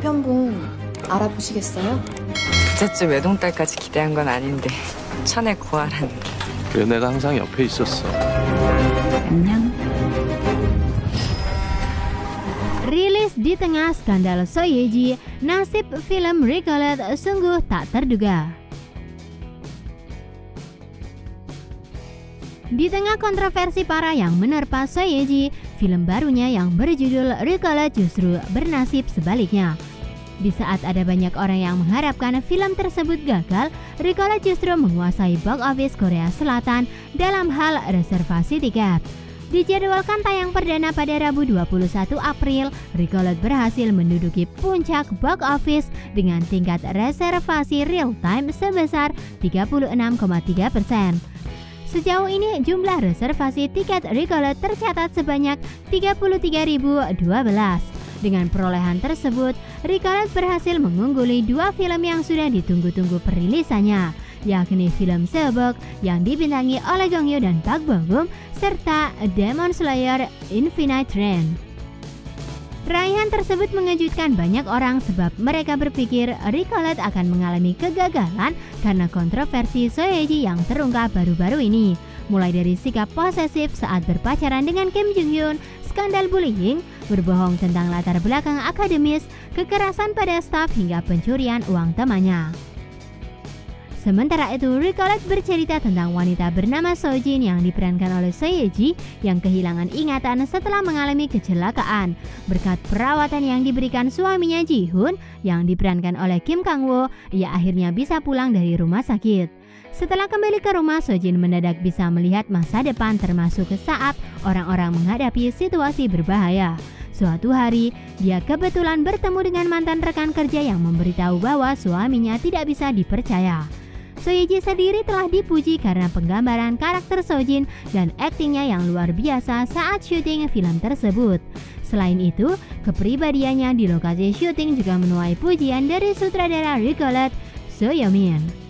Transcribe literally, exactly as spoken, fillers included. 남편분 알아보시겠어요? 둘째쯤 외동딸까지 기대한 건 아닌데 천에 구하라는 게. 그래, 내가 항상 옆에 있었어. 안녕. Rilis di tengah skandal Seo Ye Ji, nasib film Recalled sungguh tak terduga. Di tengah kontroversi parah yang menerpa Seo Ye Ji, film barunya yang berjudul Recalled justru bernasib sebaliknya. Di saat ada banyak orang yang mengharapkan film tersebut gagal, Recalled justru menguasai box office Korea Selatan dalam hal reservasi tiket. Dijadwalkan tayang perdana pada Rabu dua puluh satu April, Recalled berhasil menduduki puncak box office dengan tingkat reservasi real time sebesar tiga puluh enam koma tiga persen. Sejauh ini jumlah reservasi tiket Recalled tercatat sebanyak tiga puluh tiga ribu dua belas. Dengan perolehan tersebut, Recalled berhasil mengungguli dua film yang sudah ditunggu-tunggu perilisannya, yakni film Seobok yang dibintangi oleh Gong Yoo dan Park Bo Gum serta Demon Slayer Infinite Train. Raihan tersebut mengejutkan banyak orang sebab mereka berpikir Recalled akan mengalami kegagalan karena kontroversi Seo Ye Ji yang terungkap baru-baru ini. Mulai dari sikap posesif saat berpacaran dengan Kim Jung Hyun, skandal bullying, berbohong tentang latar belakang akademis, kekerasan pada staf hingga pencurian uang temannya. Sementara itu, Recalled bercerita tentang wanita bernama Seo Jin yang diperankan oleh Seo Ye Ji yang kehilangan ingatan setelah mengalami kecelakaan. Berkat perawatan yang diberikan suaminya Ji Hoon yang diperankan oleh Kim Kang-wo, ia akhirnya bisa pulang dari rumah sakit. Setelah kembali ke rumah, Seo Jin mendadak bisa melihat masa depan termasuk saat orang-orang menghadapi situasi berbahaya. Suatu hari, dia kebetulan bertemu dengan mantan rekan kerja yang memberitahu bahwa suaminya tidak bisa dipercaya. Seo Ye Ji sendiri telah dipuji karena penggambaran karakter Seo Jin dan aktingnya yang luar biasa saat syuting film tersebut. Selain itu, kepribadiannya di lokasi syuting juga menuai pujian dari sutradara Recalled, So Yemin.